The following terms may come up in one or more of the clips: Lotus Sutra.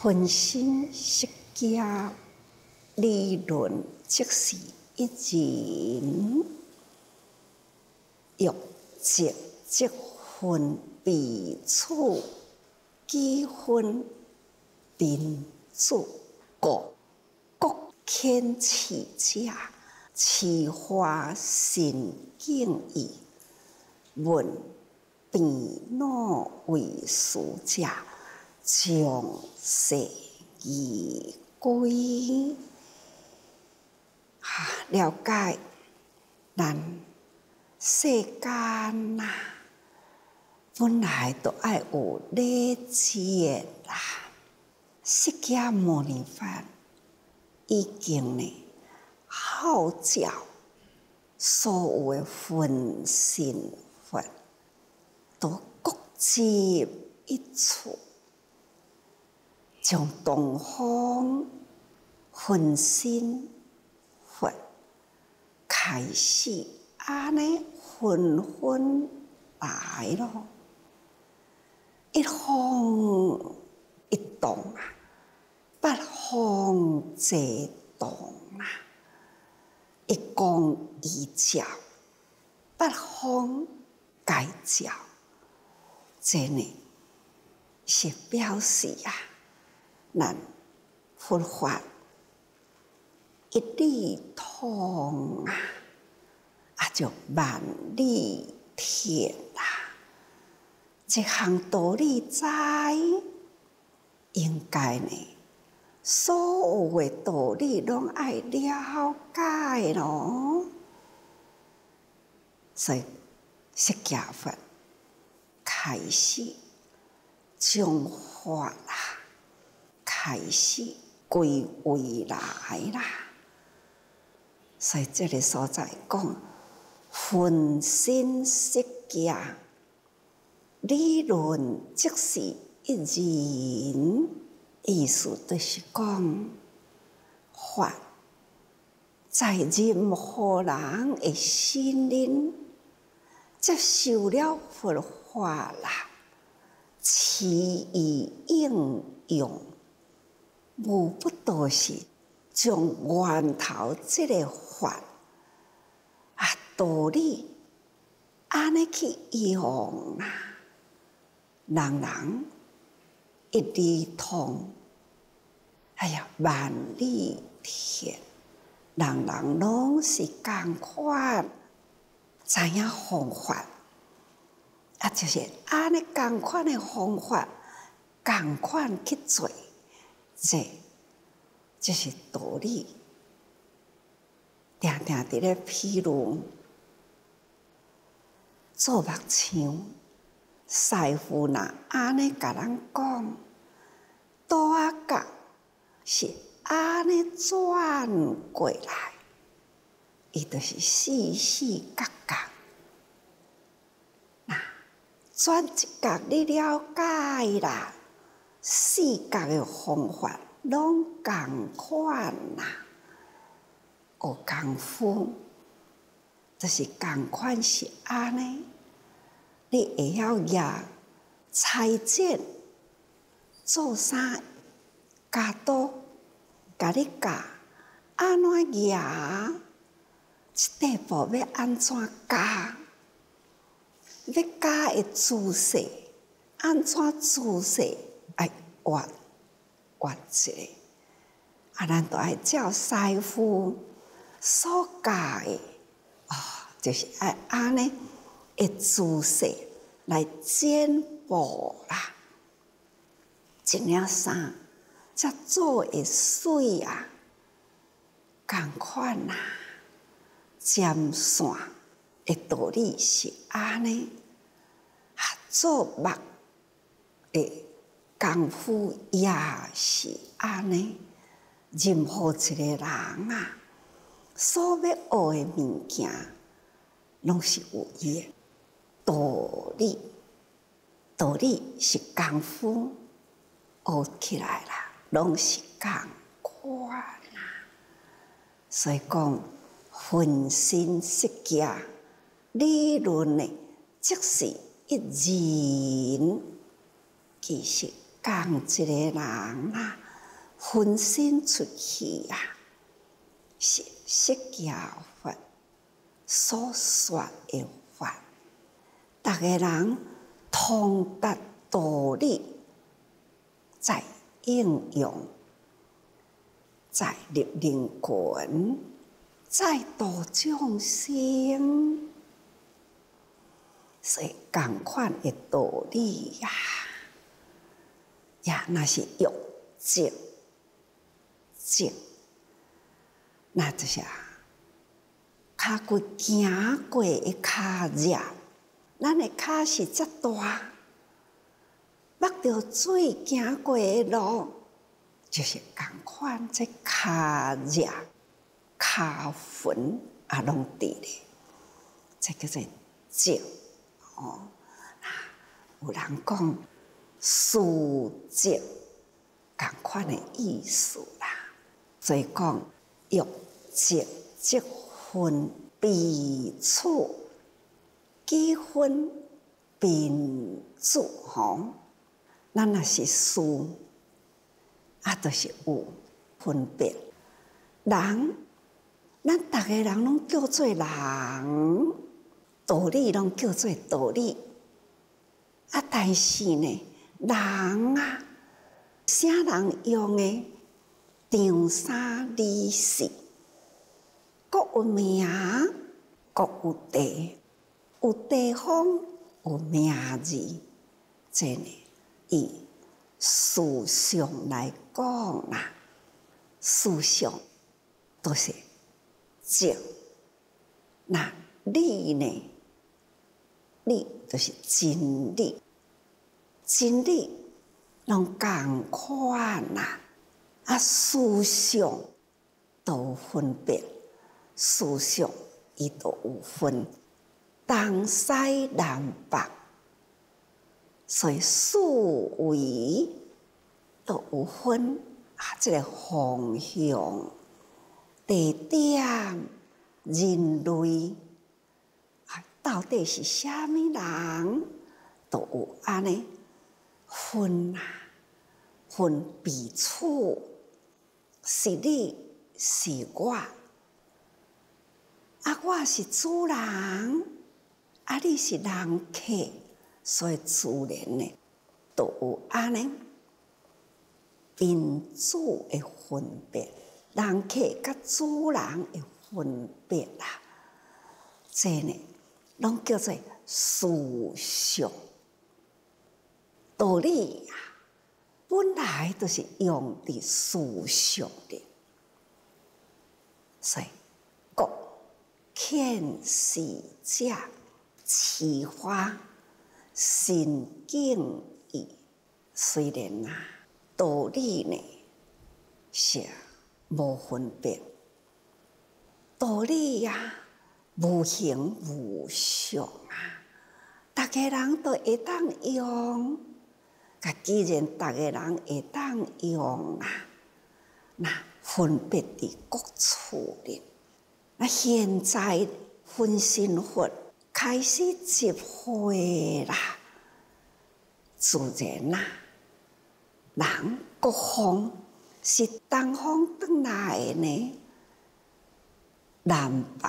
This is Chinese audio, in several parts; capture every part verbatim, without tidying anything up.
分身释迦理论，即是一人欲即即分彼处，既分并住，故各遣其者，其化甚境矣。闻彼若为师者，将世而归。啊，了解咱世间呐、啊。 本来都爱有理解啦。释迦牟尼佛已经呢号召所有的分身佛都各执一处，从东方分身佛开始，安尼分分来咯。 一方一动啊，八方皆动啊，一光一照，八方皆照。这呢是表示啊，咱佛法一理通啊，啊就万里铁啦。 一项道理知，应该呢，所有的道理拢爱了解咯。所以释迦佛开始将法啦，开始归未来啦。所以这个所在讲，分身释迦。 理论即是一人，意思就是讲法在任何人的心灵接受了佛法啦，持以应用，无不都是从源头这个法啊道理安尼去用啦。 人人一理通，哎呀，万里天，人人拢是共款，知影方法，啊，就是安尼共款的方法，共款去做，这就是道理。常常伫咧譬如做目像。 师傅呐，安尼甲咱讲，多啊角是安尼转过来，伊就是四四角角。呐，转一角你了解啦，四角的方法拢共款呐，学功夫就是共款是安尼。 你会晓呀？裁剪、做衫、剪刀，甲你教安怎剪？一块布要安怎剪？要剪的姿势，安怎姿势？哎，画画一个，啊，咱就爱照师傅所教的，啊、哦，就是爱安尼。 的姿势来剪布啦，一领衫才做会水啊，同款啊，针线的道理是安尼，啊做目的功夫也是安尼，任何一个人啊，所要学的物件，拢是有伊的。 道理，道理是功夫学起来啦，拢是共款啦。所以讲分身释迦理论呢，即是一人，其实共共一个人啊，分身出去啊，是释迦佛所说的法，逐个人通达道理，在应用，在利人群，在度众生，是共款的道理呀、啊。 呀，那是欲境境，那就是啊，脚骨行过的脚热，咱的脚是遮大，捌到水行过的路，就是共款，这脚热、脚粉啊，拢伫咧，这叫做境哦。有人讲。 素质同款的意思啦，所以讲欲即即分彼此，既分彼此吼。咱若是素，啊，就是有分别。人，咱逐个人拢叫做人，道理拢叫做道理，啊，但是呢？ 人啊，啥人用的丈三二四，各有名，各有地，有地方有名字，真呢？以思想来讲啦，思想都是正，那理呢？理就是真理。 真理拢共款啦，啊，思想都分别，思想伊都有分东西南北，所以思维都有分啊，这个方向、地点、人类啊，到底是虾米人，都有安尼。 分啊，分彼此，是你是我，啊，我是主人，啊，你是人客，所以自然呢，都有安尼宾主的分别，人客甲主人的分别啦，这呢，拢叫做思想。 道理啊，本来就是用伫思想的，所以各见是者，其花心境矣。虽然啊，道理呢是无分别，道理呀无形无相啊，大家人都会当用。 噶既然大家人会当用啊，那分别伫各处咧。那现在分身佛开始集会啦，自然啦、啊，人各方是东方转来的呢，南北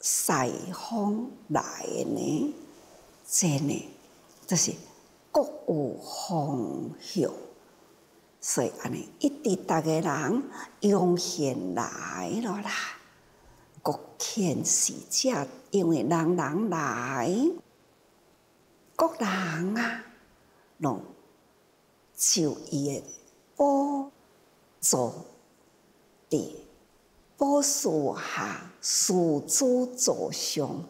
西方来的呢，这呢就是。 各有方向，所以安尼，一直逐个人涌现来咯啦。各见是者，因为人人来，各人啊，拢就伊诶宝座地，宝树下，树主座上。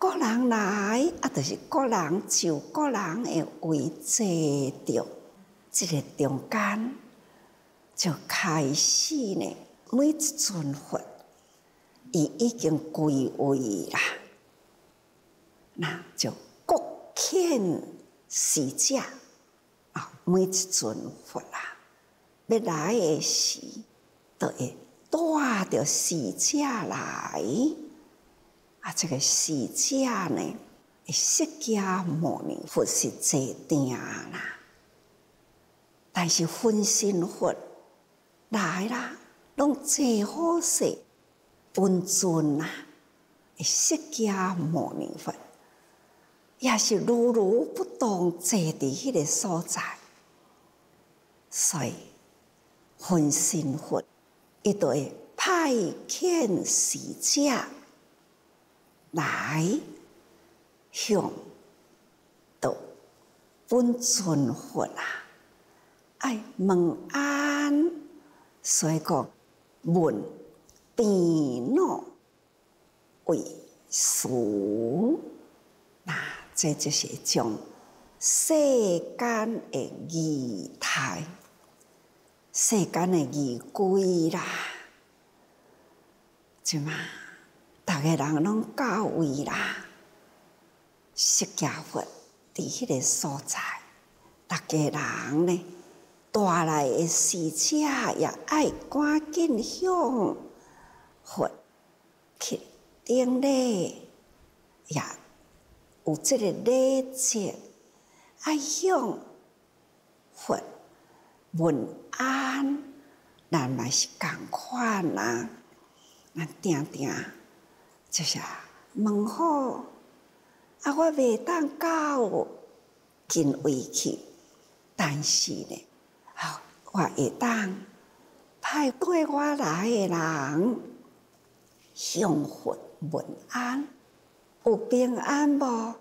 个人来啊，就是个人就个人的位置着，这个中间就开始呢。每一尊佛，伊已经归位啦，那就各遣使者啊，每一尊佛啦，要来的时，就会带着使者来。 啊，这个使者呢，释迦牟尼佛是坐定啦，但是分身佛来啦，拢做好事，温存啊，释迦牟尼佛也是如如不动，坐伫迄个所在，所以分身佛伊就会派遣使者来向到本尊佛啊，爱问安，所以讲问病恼为殊，那这就是一种世间的仪态，世间的仪规啦，怎嘛？大家人拢到位啦，释迦佛伫迄个所在，大家人呢带来的使者也爱赶紧向佛去顶礼，也有这个礼节，爱向佛问安，咱嘛是共款啦，咱定定。就是问好，啊，我未当到近位去，但是呢，啊，我会当派对我来的人向佛问安，有平安无？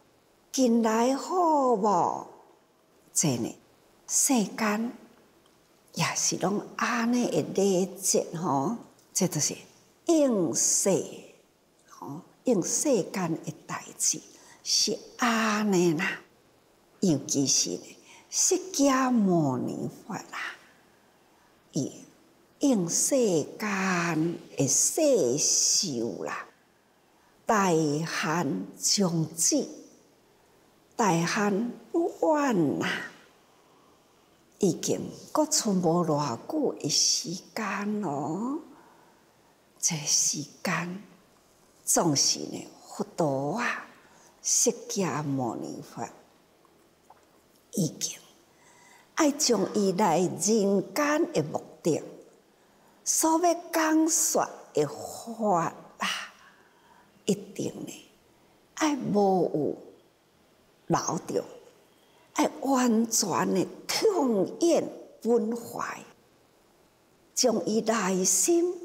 近来好无？这呢，世间也是拢安尼的礼节吼，这就是应世。哦，用世间的代志是安尼啦，尤其是呢，释迦牟尼佛啦，伊用世间的世修啦，大限将至，大限不远啦，已经佫剩无偌久的时间咯，这时间。总是呢，佛陀啊，释迦牟尼佛已经爱将伊来人间的目的，所要讲说的法啊，一定呢爱无有漏掉，爱完全的控验本怀，将伊内心。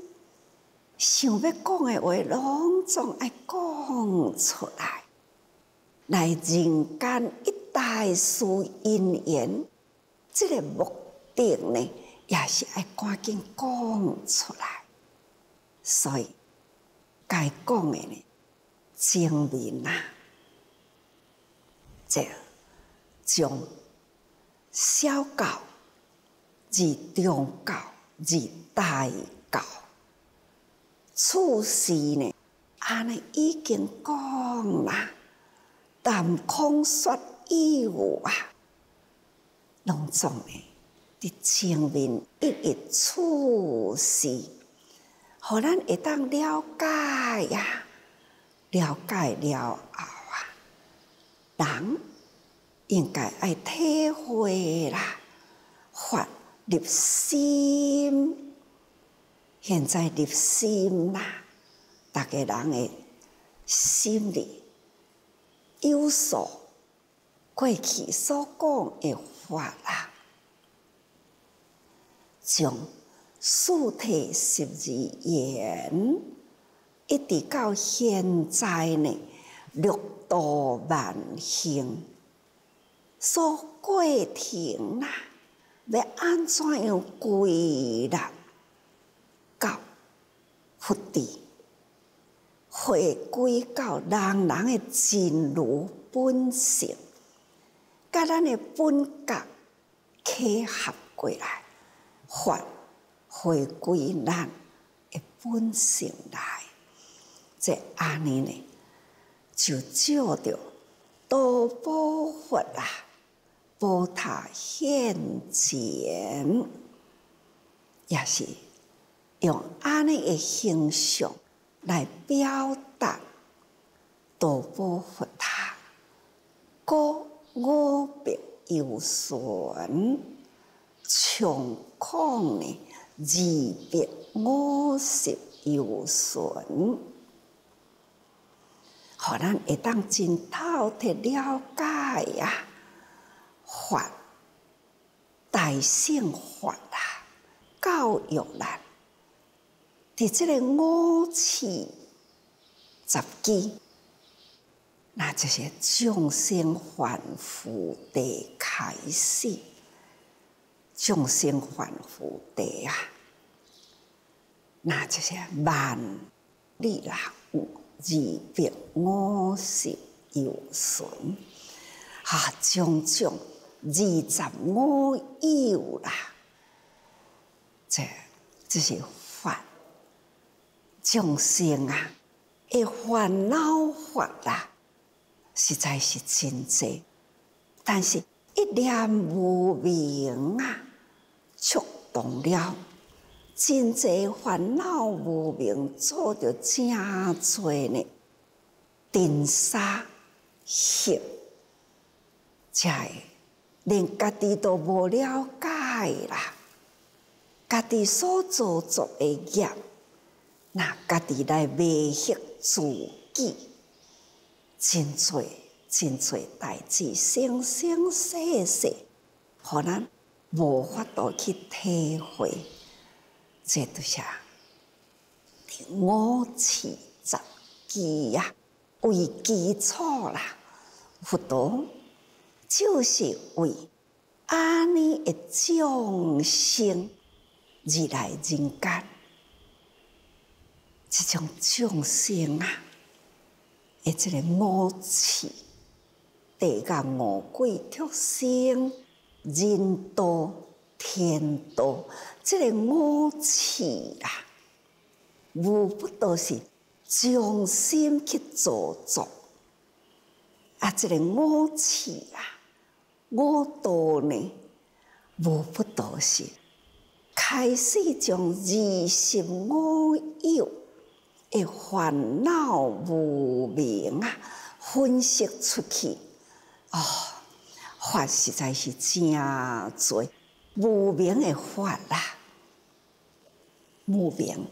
想要讲的话，拢总爱讲出来。来人间一大事因缘，这个目的呢，也是爱赶紧讲出来。所以该讲的呢，正面啊，即从小教、至中教、至大教。处事呢，安尼已经讲啦，谈空说义务啊，拢总呢，伫正面一一处事，互咱会当了解呀，了解了后啊，人应该爱体会啦，法入心。现在入心啦，大家人的心里有所过去所讲的话啦，从四谛十二言一直到现在呢，六度万行所过程啦，要安怎样归纳？到佛地，回归到人人的真如本性，甲咱的本觉契合过来，法回归咱的本性来。这安尼呢，就照着多宝佛啊，宝塔现前，也是。用安尼的形象来表达道宝佛塔，故五百由旬，長康呢二百五十由旬，互咱會當真透徹了解呀、啊、法大乘法啊，教育咱佇即個五趣雜居。 那这些众生凡夫地开始，众生凡夫地啊，那这些万里啦有二百五十由旬啊，种种二十五有啦，这这些法众生啊，会烦恼法啦。 实在是真济，但是一念无明啊，触动了真济烦恼无明，做着真济呢，尘沙习，才会连家己都无了解啦，家己所做作的业，那家己来迷惑自己。 真侪真侪代志，生生世世，互咱无法度去体会。这都是五趣雜居呀，为基础啦。佛陀就是为安尼的众生而来人间，这种众生啊。 诶，即个五趣，地界五鬼畜生、人道、天道，即、这个五趣啊，无不都是将心去造作。啊，即、这个五趣啊，五道呢，无不都是开始从二十五有。 诶，烦恼无明啊，分析出去，哦，法实在是真多，无明的法啦、啊，无明，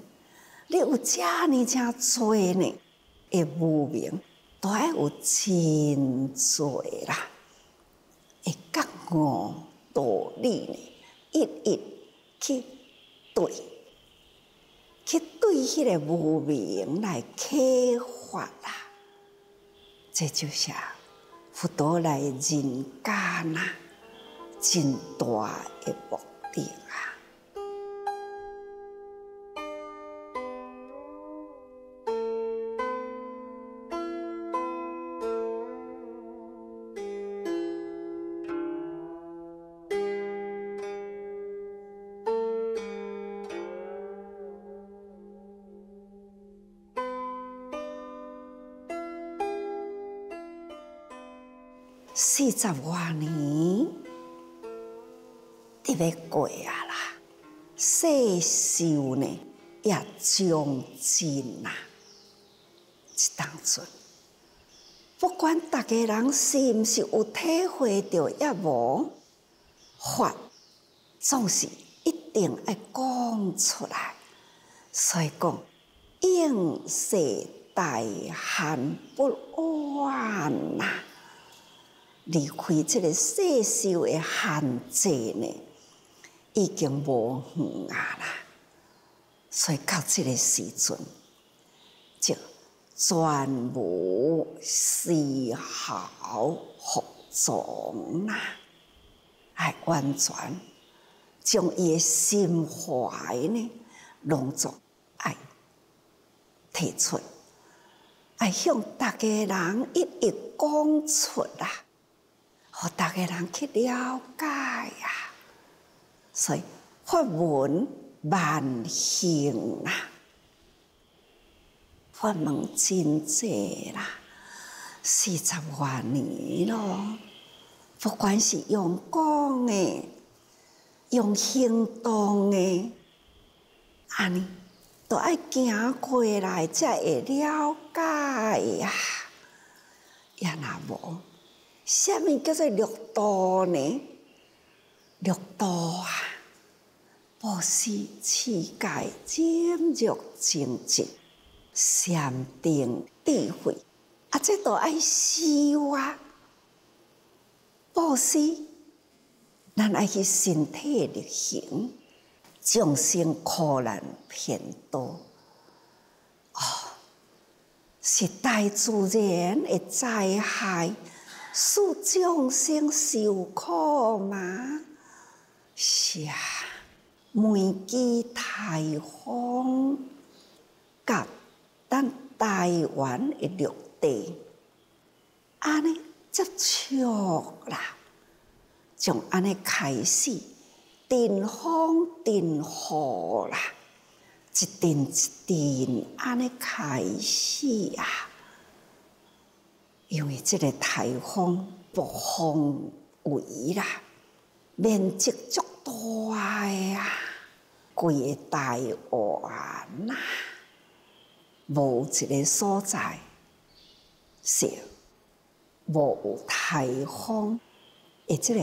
你有遮呢遮多呢，诶，无明，都爱有真多啦，会觉悟道理呢，一一去对。 去对迄个无明来启发啦，这就是佛陀来人间啊，真大的目的啊！四十外年，得要过啊啦，世壽呢也將盡啦。即當陣，不管大家人是毋是有體會到，也無法，總是一定要講出來。所以講，應世大限不晚啊！ 离开这个世俗的限制呢，已经无远啊啦。所以到这个时阵，就全无丝毫服从啦，哎，完全将伊的心怀呢，拢作爱提出，哎，向大家人一一讲出啦。 互大家人去了解啊，所以法門萬行啦，法門真濟啦，四十外年咯，不管是用講的，用行動的，安尼都愛行過來才會了解啊，也若無。 什麼叫做六度呢？六度啊，布施持戒忍辱精进，禅定智慧，啊，这都爱修啊！布施，咱爱去身体力行，众生苦难偏多，哦，是大自然的灾害，使众生受苦嘛？是啊，每季台风，甲咱台湾的绿地，安尼接触啦，从安尼开始，阵风阵雨啦，一阵一阵安尼开始啊。因为这个台风暴风雨啦，面积足大呀，规个台湾呐，无一个所在是无台风，而这个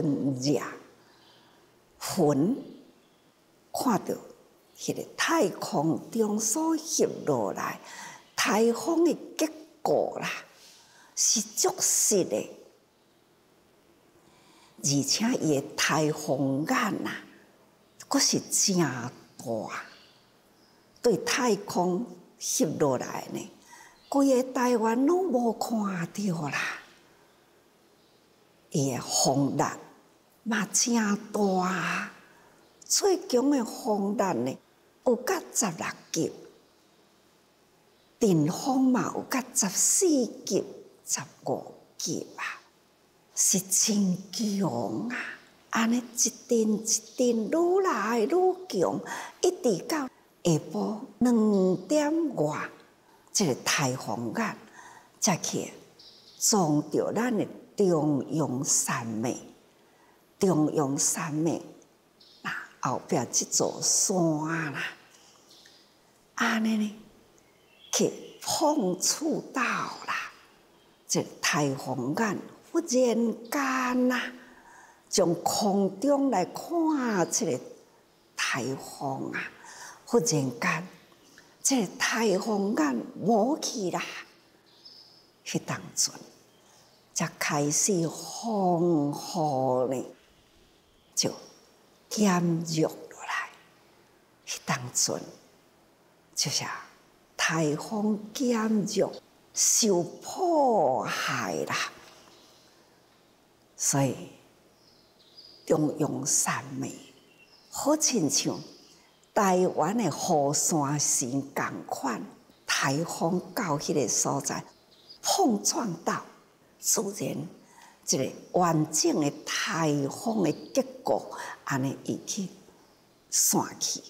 云热云，看到迄个太空中所翕落来台风的结果啦。是足实的，而且伊个台风眼啊，阁是真大，对太空翕落来呢，规个台湾拢无看到啦。伊个风力嘛真大，最强个风力呢有到十六级，阵风嘛有到十四级。十五级啊，是真强啊！安尼一阵一阵愈来愈强，一直到下晡两点外，这个台风眼才去撞到咱的中央山脉。中央山脉那后壁这座山啦，安尼呢去碰触到啦。这台风眼忽然间呐，从空中来看这个台风啊，忽然间，这个台风眼无去啦。迄当阵，才开始风雨呢，就减弱落来。迄当阵，就是台风减弱。受迫害啦，所以中央山脉好亲像台湾的雨山神同款，台风到迄个所在碰撞到，自然一个完整的台风的结果，安尼伊去散去，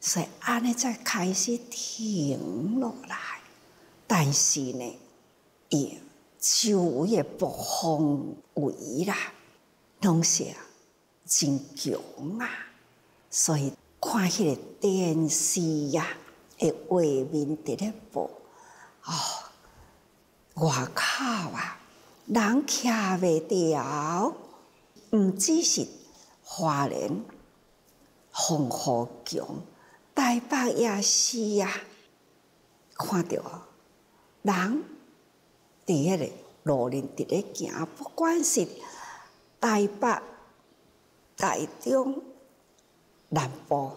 所以安尼才开始停落来。但是呢，伊周围嘅暴风雨啦，拢是真强啊！所以看迄个电视呀，诶画面伫咧播，哦，外口啊，人徛袂住，唔只是花莲风雨强，台北也是啊，看到啊！人伫迄个路面伫咧行，不管是台北、台中、南部，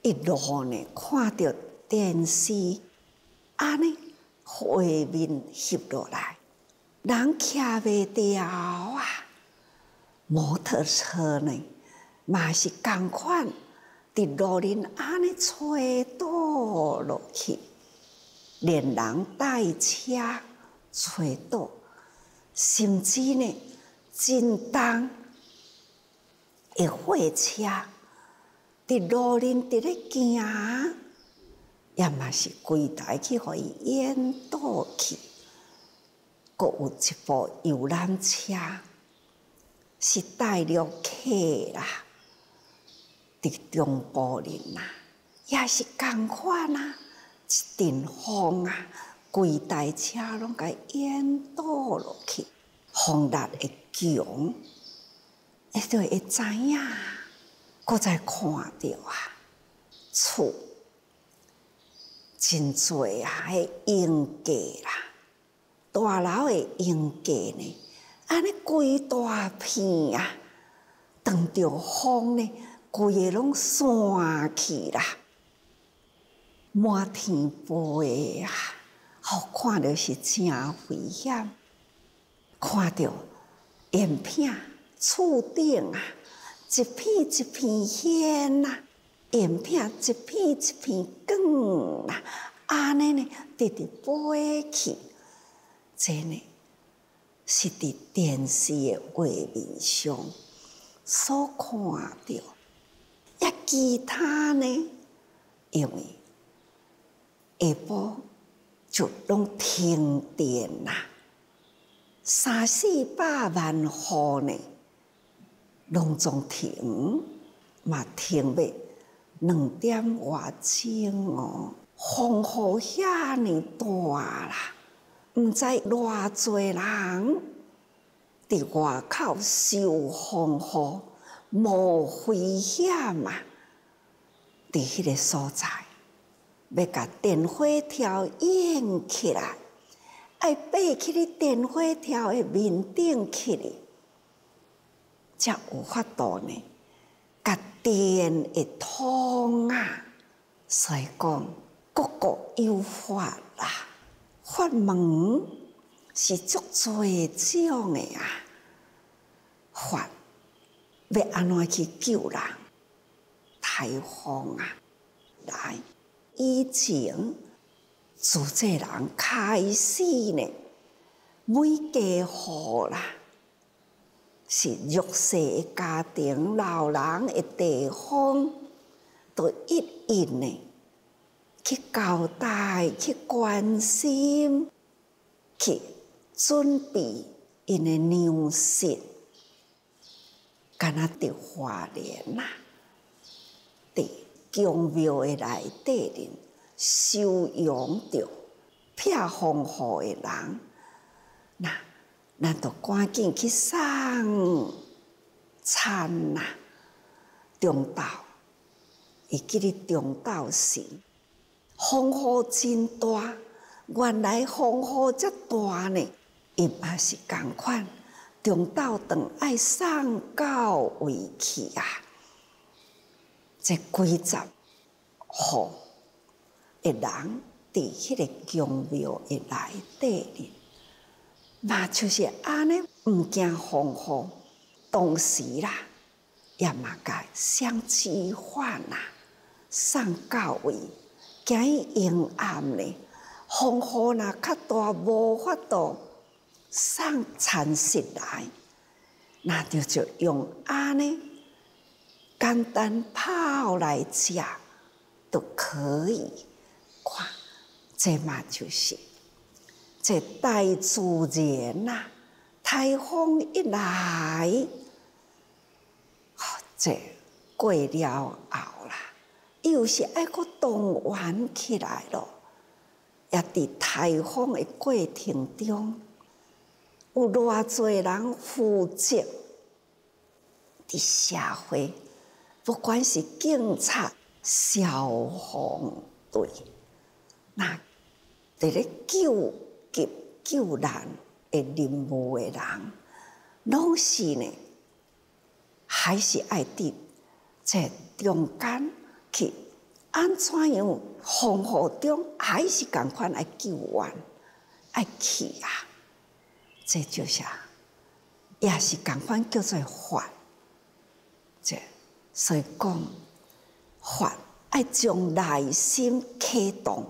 一路呢看到电视，安尼画面翕落来，人徛袂住啊！摩托车呢，嘛是同款，伫路面安尼吹倒落去。连人带车吹倒，甚至呢，真重的货车伫路面伫咧行，也嘛是规台去互伊淹倒去。阁有一部游览车是带了客啦，伫中部人啊，也是同款啊。一阵风啊，规台车拢甲淹倒落去，风力会强，哎，就会知影，搁再看到啊，厝真侪啊，迄应价啦，大楼的应价呢，安尼规大片啊，当着风呢，规个拢散去啦，满天飞啊，好看着是真危险，看到影片。 厝顶啊，一片一片烟啊，影片一片一片光啊，安尼呢，直直飞去。这呢，是伫电视的画面上所看到。呀，其他呢，因为下晡就拢停电啦，三四百万户呢。 拢总停，嘛停袂两点外钟哦，风雨遐尼大啦，毋知偌侪人伫外口受风雨，无危险嘛？伫迄个所在，要甲电火条引起来，爱爬去咧电火条的面顶去咧。 才有法度呢，甲电会通啊！所以讲，各国有法啦，法门是足侪种的啊。法要安怎去救人？台风啊，来以前，自这人开始呢，每家户啦。 是弱势的家庭、老人的地方，都一一呢去交代、去关心、去准备因的粮食。敢若伫花莲啊，伫宫庙的内底呢，收养着避风雨的人，那。 咱就赶紧去送餐啦！中昼，会记咧中昼时，风雨真大，原来风雨遮大呢，伊嘛是共款。中昼顿爱送到位去啊！即几十户的人伫迄个宫庙的内底哩。 嘛就是安尼，唔惊风雨，当时啦，也嘛该想置换啦，送到位，惊伊阴暗咧，风雨若较大，无法度送餐食来，那就就用安尼简单泡来食都可以，看，这嘛就是。 这大自然呐，台风一来，好、哦，这过了后啦，又是爱搁动员起来咯。也伫台风的过程中，有偌侪人负责。伫社会，不管是警察、消防队，那伫咧救。 急救难的任务的人，拢是呢，还是爱伫在中间去安怎样风雨中，还是共款来救援，爱去啊！这就是啊，也是共款叫做法。这所以讲，法爱将内心启动，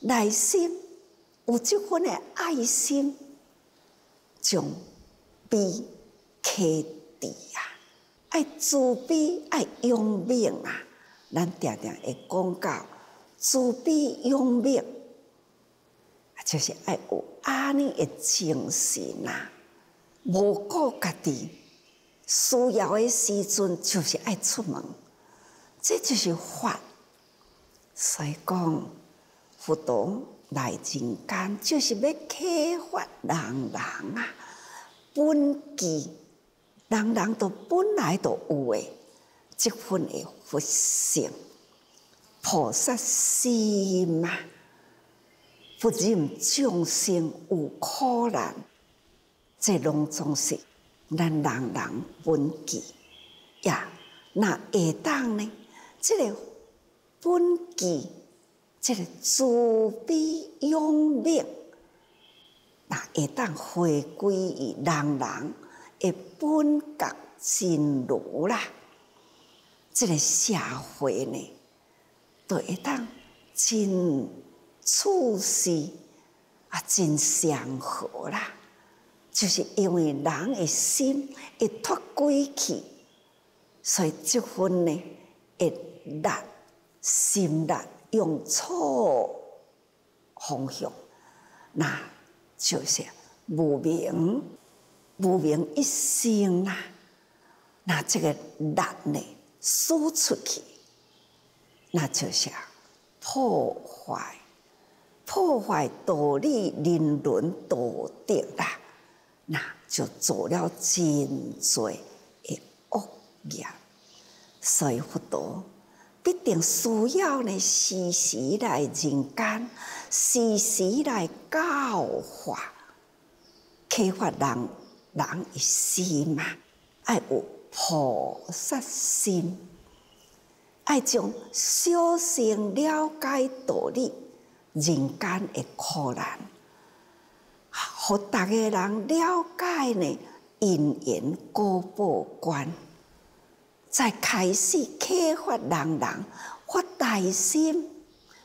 内心。 有这份的爱心，将悲启迪啊！爱慈悲，爱勇猛啊！咱常常会讲到慈悲勇猛，就是爱有安尼的精神啊！无顾家己需要的时阵，就是爱出门，这就是法。所以讲，佛陀。 来人间就是要启发人人啊，本具人人都本来都有诶，这份诶佛性、菩萨心啊，不忍众生有苦难，这拢总是咱人人本具呀。那会当呢？这个本具，这个慈悲勇力，那会当回归于人人。 诶，本觉真如啦，这个社会呢，就会当真处事啊，真祥和啦。就是因为人的心会脱轨去，所以这份呢，会力、心力用错方向，那就是无明。 无明一生啦、啊，那这个力呢，输出去，那就是破坏、破坏道理、人伦、道德啦，那就做了真多的恶业。所以佛陀必定需要呢，时时来人间，时时来教化，启发人。 人一心嘛，爱有菩萨心，爱将小乘了解道理，人间的苦难，互逐个人了解呢因缘果报观，再开始启发人人发大心，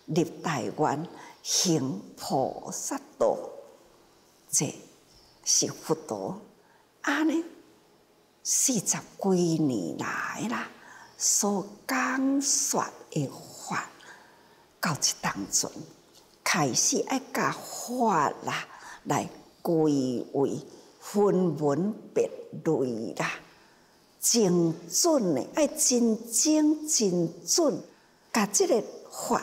立大愿，行菩萨道，这是佛道。 安尼四十几年来啦，所讲说的法，到这当中开始爱甲法啦来归位分门别类啦，精准的爱真精真准，甲这个法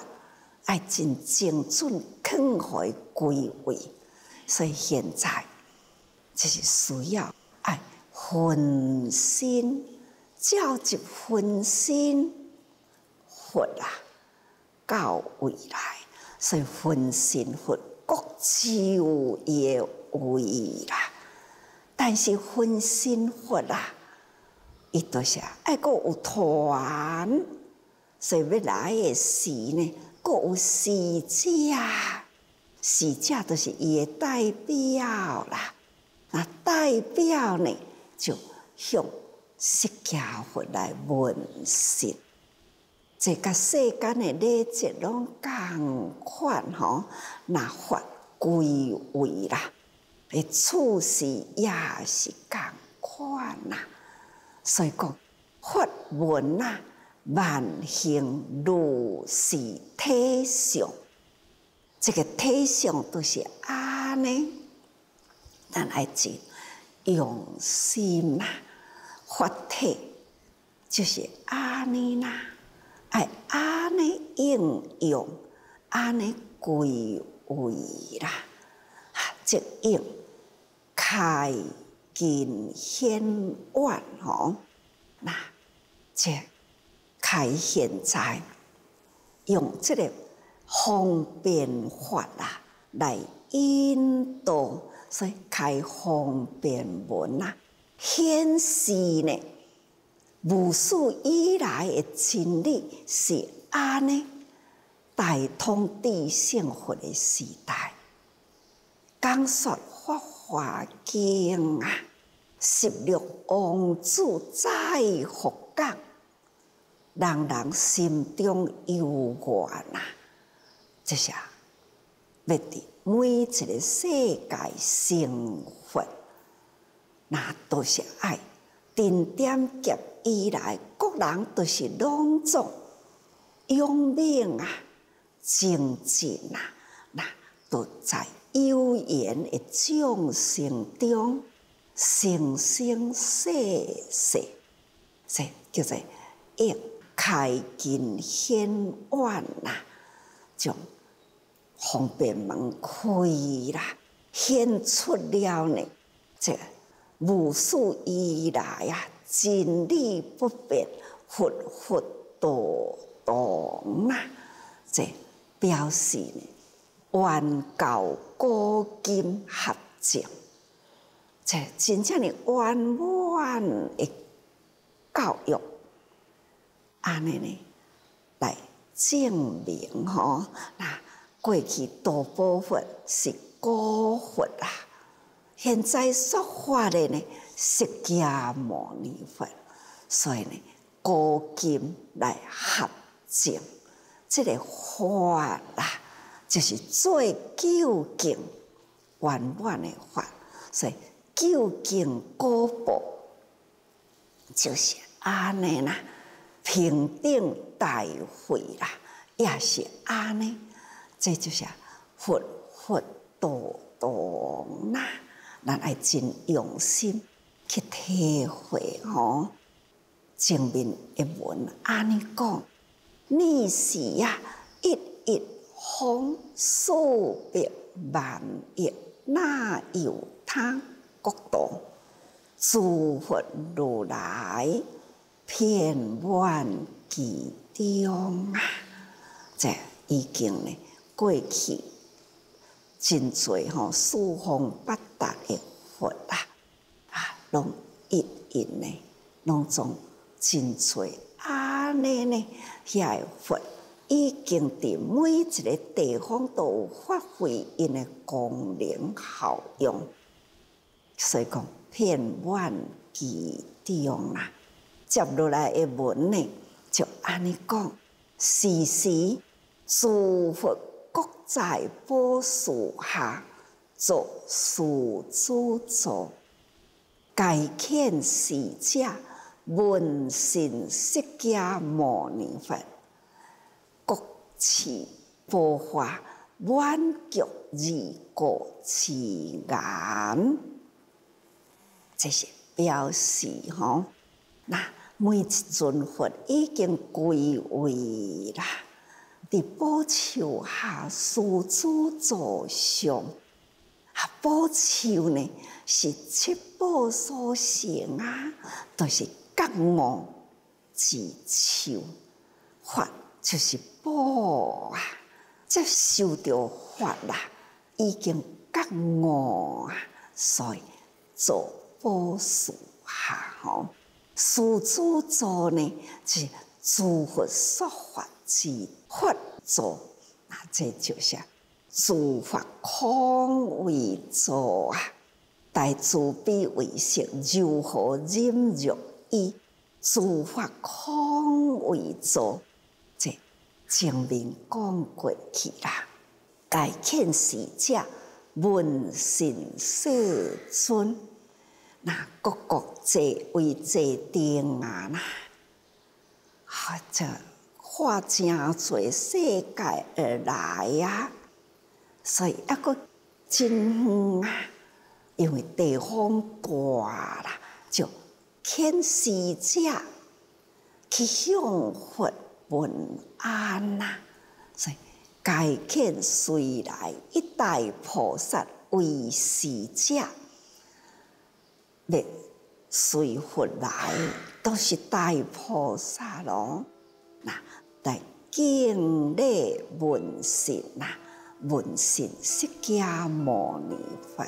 爱真精准囥互伊归位，所以现在就是需要。 分身，召集分身，佛啊，到未来，所以分身佛各有伊个位啦。但是分身佛啊，伊多是爱个有团，所以要来个时呢，个有使者，使者都是伊个代表啦。那代表呢？ 就向释迦佛来问讯，这甲世间的礼节拢共款吼，那法归位啦，诶，处事也是共款啦。所以讲法门啊，万行如是体相，这个体相都是安尼，咱爱知。 用心啦、啊，法体就是安尼啦，哎，安尼应用，安尼归位啦，啊，即应开见显远吼，那即开现在用即个方便法啦来引导。 所以开方便门啊，显示呢，无始以来的真理是安尼大通地性佛的时代，讲说《法华经》啊，十六王子再复讲，人人心中有我呐，这些要得。 每一个世界生活，那都是爱。从点劫以来，各人都是隆重、勇猛啊、精进啊，那都在有缘的众生中生生世世，这叫做一开境显远呐，种。 方便门开啦，显出了呢，这无始以来啊，真理不变，佛佛道同啊，这表示呢，原教古今合证，这真正的圆满的教育，安尼呢来证明吼，那、哦、过去大部分是古佛啊，现在说法的呢释迦牟尼佛，所以呢古今来合证，这个法啦、啊。 就是最究竟圆满的法，所以究竟果报就是安尼啦，平等大会啦，也是安尼，这就是佛佛道同啦，咱爱真用心去体会吼。前面一文安尼讲，你是呀一一。 方数百万亿，哪有他国土？诸佛如来遍满其中啊！这已经呢，过去真侪吼四方八达的佛啊，啊，拢一一呢，拢总真侪啊呢呢遐佛。 已经伫每一个地方都有发挥因的功能效用，所以讲遍满其中啦。接落来的文呢，就安尼讲：时时诸佛各在宝树下作树主座，皆遣使者闻信释迦牟尼佛。 持播化挽救二果之言，这是表示吼，那每一尊佛已经归位啦，伫宝树下四柱座上，啊，宝树呢是七宝所成啊，都、就是觉悟之树法。 就是报啊，接受到法啦，已经觉悟啊，所以做宝树下吼，树主座呢是诸佛说法之法座，那这就是诸法空为座啊，大慈悲为性，如何忍辱以诸法空为座。 前面讲过去啦，皆遣使者闻信世尊，那各国坐位坐定啊啦，或者化真侪世界而来啊，所以还佫真远啊，因为地方大啦，就遣使者去向佛。 本安呐，所以皆遣随来一大菩萨为使者，要随佛来都是大菩萨咯。那来敬礼闻信呐，闻信释迦牟尼佛。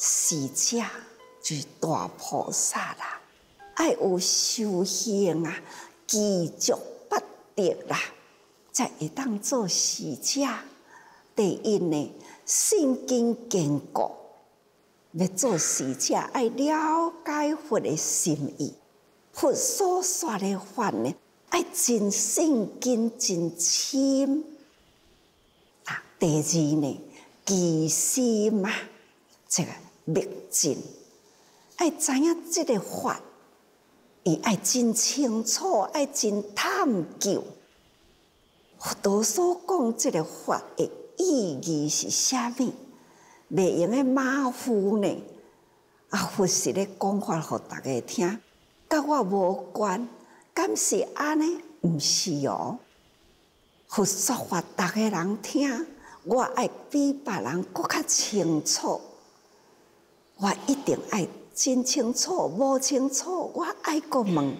使者就是大菩萨啦，爱有修行啊，积聚不得啦，才会当做使者。第一呢，信经坚固，要做使者，爱了解佛的心意，佛所说的法呢，爱真信经真深。啊，第二呢，其心啊，这个。 灭尽，爱知影即个法，伊爱真清楚，爱真探究。佛陀所讲即个法的意义是啥物？袂用诶马虎呢？啊，佛是咧讲法，互大家听，甲我无关，敢是安尼？毋是哦。佛说法，大家人听，我爱比别人搁较清楚，我一定爱真清楚，无清楚我爱搁问，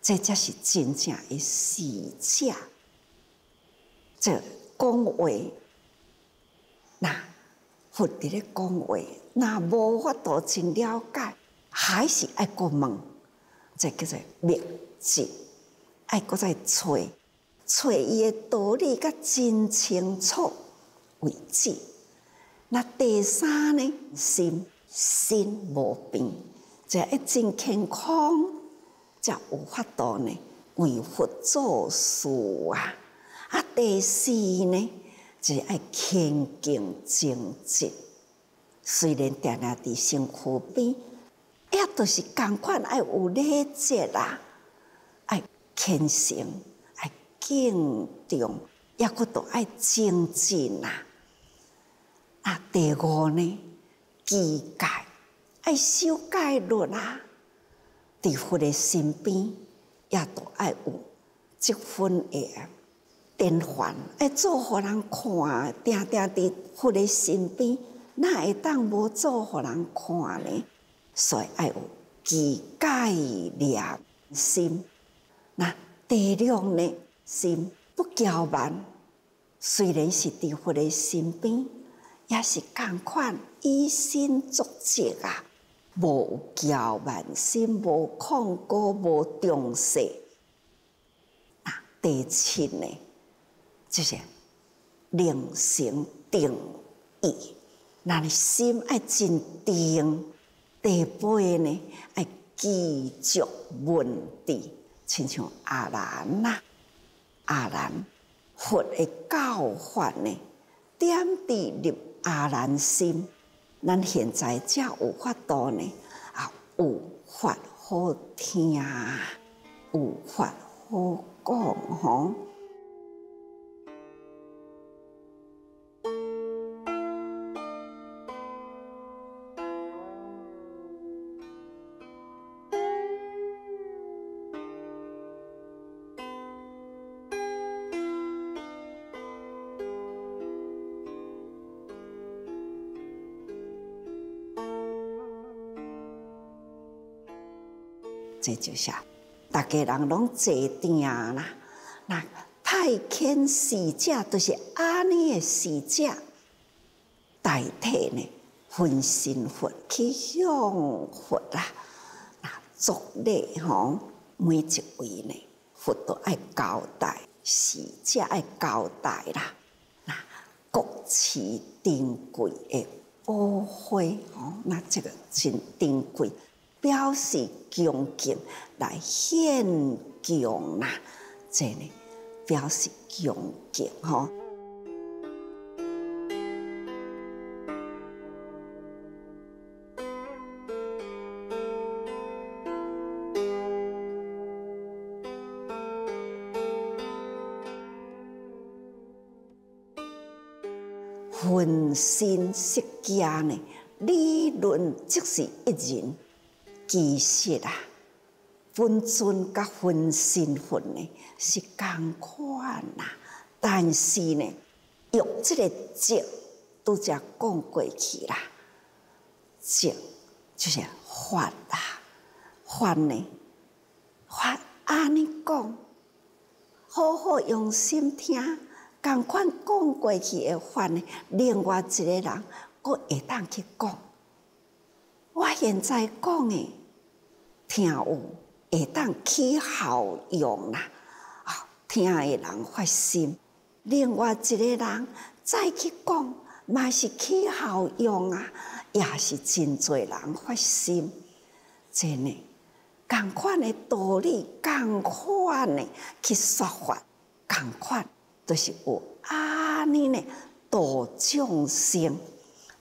这才是真正诶使者。这讲话，那佛伫咧讲话，那无法度真了解，还是爱搁问，这叫做密集，爱搁再找，找伊诶道理，甲真清楚为止。那第三呢，心心无病，就一真健康，才有法度呢为佛做事啊。 啊，第四呢，就是爱虔敬精进。虽然定定伫身躯边，也都是同款爱有礼节啦，爱虔诚，爱敬重，也佫都爱精进啦。啊，第五呢，戒戒，爱修戒律啦。伫佛的身边，也都爱有积分的。 典范，爱做互人看，定定伫佛的身边，哪会当无做互人看呢？所以爱有自戒念心。那第六呢，心不骄慢，虽然是伫佛的身边，也是同款以身作则啊，无骄慢心，无控告，无重视。那第七呢？ 就是令心定意，咱心爱真定。第八呢，爱继续问谛，亲像阿难呐，阿难佛的教法呢，点滴入阿难心，咱现在才有法度呢，啊，有法好听，有法好讲吼。 这就是大家人拢坐定啦，那派遣使者都是安尼的使者代替呢，分身佛去向佛啦，那作礼吼，每一位呢，佛都爱交代，使者爱交代啦，那各持珍贵的宝会吼，那这个真珍贵。 表示恭敬来献供啦，这呢表示恭敬吼。分身释迦呢，理论即是一人。 其实啊，本尊甲分身佛呢是同款啦，但是呢，用这个执都才讲过去啦。执就是法啦，法呢，法安尼讲，好好用心听，同款讲过去的法呢，另外一个人佫会当去讲。我现在讲诶。 听有会当起效用啦，啊，听诶人发心，另外一个人再去讲，嘛是起效用啊，也是真侪人发心，真诶，同款诶道理，同款诶去说法，同款都是有安尼呢度众生，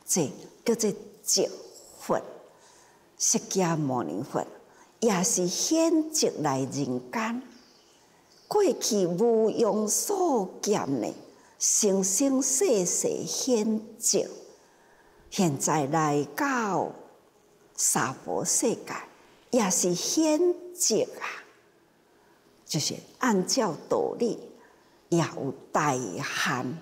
这叫做集佛，释迦牟尼佛。 也是显迹来人间，过去无量所见呢，生生世世显证，现在来到娑婆世界也是显证啊，就是按照道理也有大限，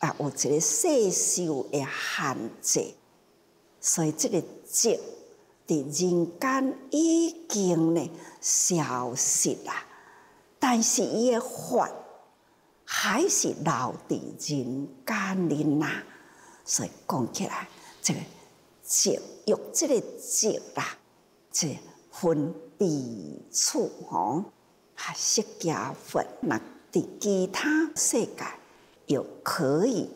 也有一个世修的限制，所以这个证在人间已经呢消失啦，但是伊的法还是留在人间里呐，所以讲起来，这个执欲，这个执啦，这个、分彼处吼，还释迦佛那在其他世界又可以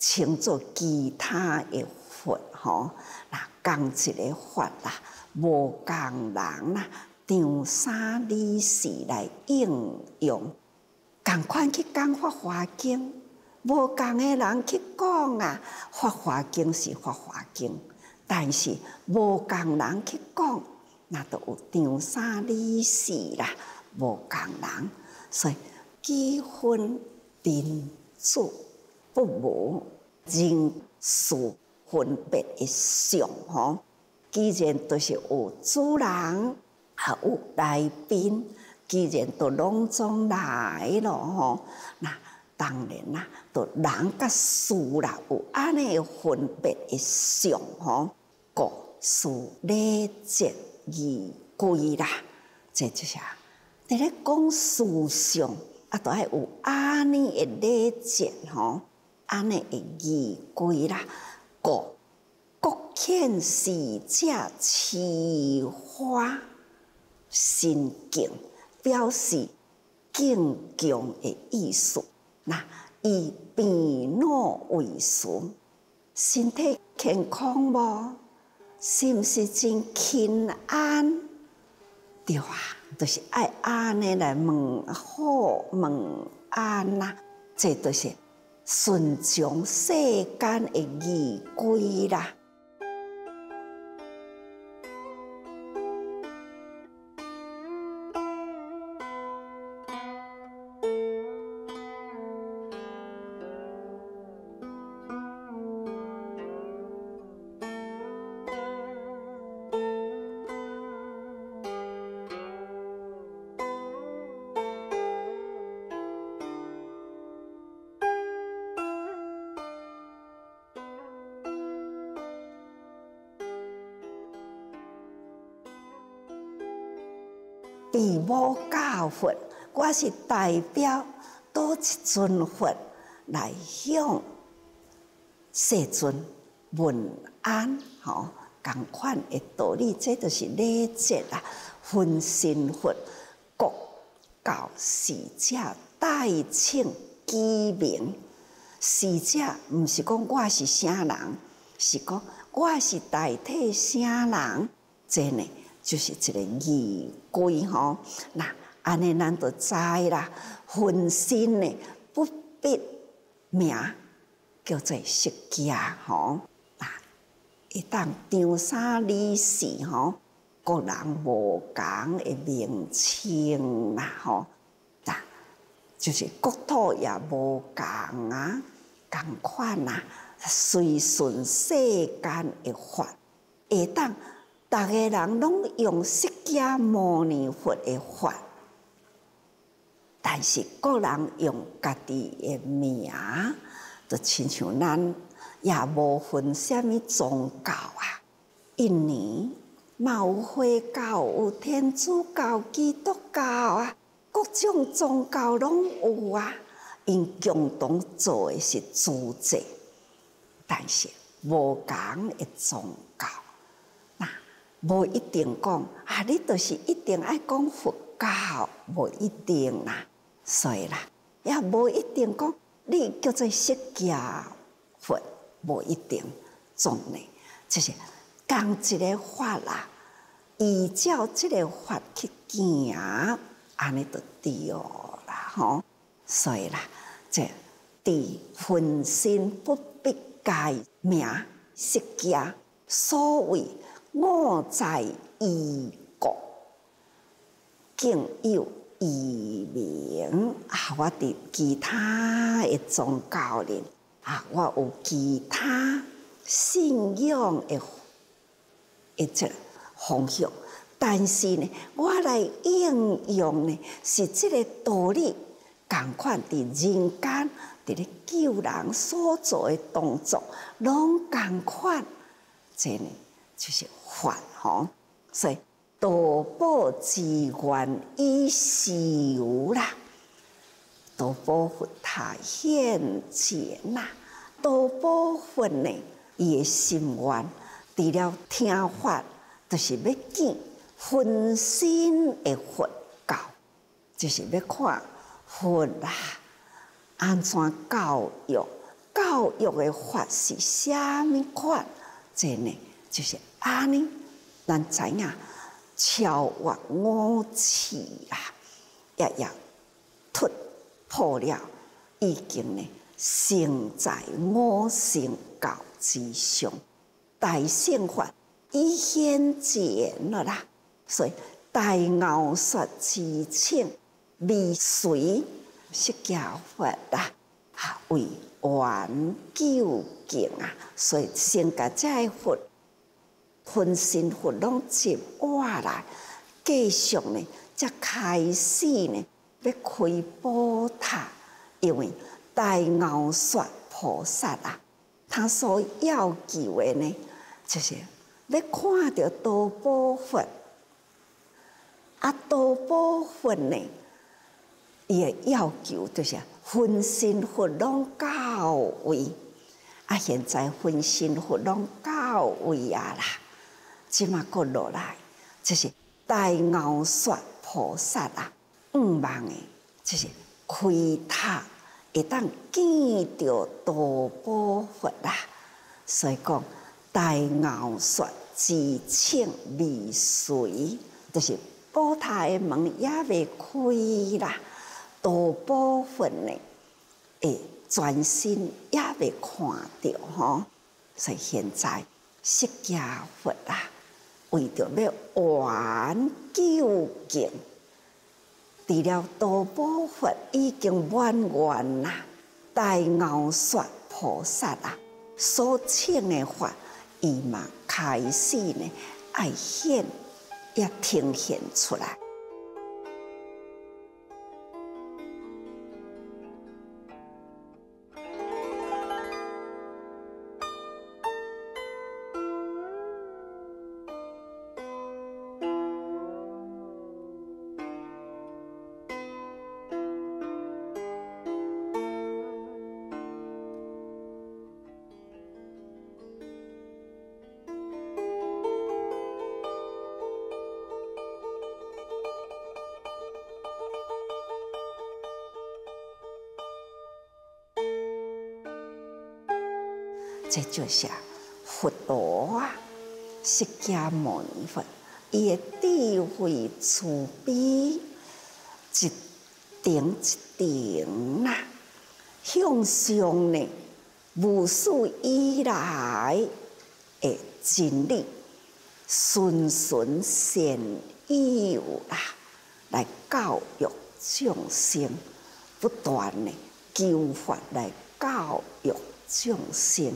称作其他的佛吼，那讲一个法啦，无共人啦，用啥理事来应用？同款去讲《法華經》，無同的人去講啊，《法華經》是《法華經》，但是無同人去講，那都有張三李四啦，無同人，所以既分民主不無人事分別的相吼，既然都是有主人，也有來賓。既然都拢总来咯吼，那当然啦，都人甲事啦有安尼分别的相吼，各事礼节仪规啦，这就是啊。伫咧讲事相，啊都爱有安尼的礼节吼，安尼的仪规啦，各各遣使者持花心境。表示敬重的意思，那以病老为主，身体健康无？是不是真平安？对啊，就是爱安尼来问好问安啦，这就是顺从世间的仪规啦。父母教佛，我是代表叨一尊佛来向世尊问安吼，同款的道理，这就是礼节啦。分身佛，各教使者代称其名，使者毋是讲我是啥人，是讲我是代替啥人，真呢？就是一个仪规吼，那安尼咱就知啦。分身呢不必名叫做释迦吼，那一旦张三李四吼，各人无同的名称啦吼，那就是国土也无同啊，同款啦，随顺世间的法，一旦。大家人拢用释迦牟尼佛的法，但是个人用家己的名，就亲像咱也无分什么宗教啊。印尼嘛有佛教，有天主教、基督教啊，各种宗教拢有啊。因共同做的是主制，但是无同的宗教。无一定讲啊，你就是一定爱讲佛教，无一定啦，所以啦，也无一定讲你叫做释迦佛，无一定总呢，就是讲一个法啦，依照这个法去行，安尼就对啦吼。所以啦，这地分身不必改名释迦，所谓。我在异国，竟有移民啊，我伫其他的宗教咧啊，我有其他信仰的一只方向，但是呢，我来应用呢是这个道理，同款伫人间伫咧救人所做的动作，拢同款，这呢就是法吼，所以。 道宝之源以是有啦，道宝佛塔现前啦，道宝佛呢伊的心愿，除了听法，就是要见分身的佛教，就是要看佛啦，安怎教育，教育的法是虾米款？这呢就是安尼，咱知影。 超越我痴啊，日日突破了，已经呢，承在我成教之上，大乘法已显现了啦。所以大奥说之称，未随释迦佛啦，啊为圆究竟啊，所以先甲这佛。 分身佛拢接我来，继续呢，才开始呢，要开宝塔，因为大奥说菩萨啊，他所要求的呢，就是要看到多宝佛，啊，多宝佛呢，伊的要求就是分身佛拢到位，啊，现在分身佛拢到位啊啦。 即嘛过落来，就是大奥说菩萨啊，五万个就是开塔会当见到大宝佛啦。所以讲大奥说之称未随，就是宝塔的门也未开啦，大宝佛呢，诶，全身也未看到吼。所以现在释迦佛啦。 为着要挽救境，除了多宝佛已经满愿啦，大奥说菩萨啊，所称的法，伊嘛开始呢，爱显也呈现出来。这就是佛陀啊，释迦牟尼佛，伊的智慧慈悲，一顶一顶啦，向上呢，无始以来的真理，循循善诱啦，来教育众生，不断呢，求法来教育众生。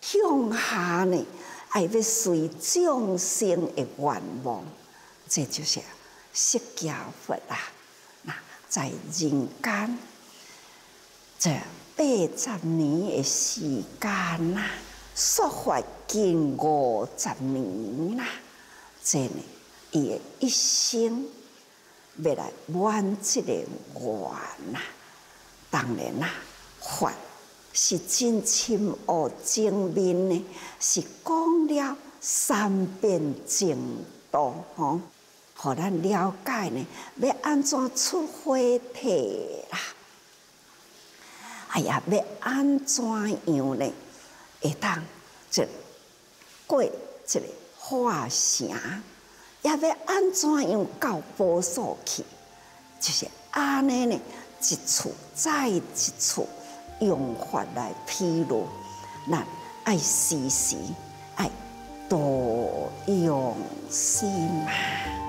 向下呢，爱要随众生的愿望，这就是释迦佛啊！那在人间这八十年的时间呐、啊，说法近五十年呐、啊，这呢，伊的一生要来满这个愿呐、啊。当然啦、啊，法。 是真深奥精明呢，是讲了三遍净土吼，互咱了解呢，要安怎出火体啦？哎呀，要安怎样呢？会当即过即个化城，也要安怎样到波所去？就是安尼呢，一处再一处。 用法来披露，咱爱时时爱多用心啊。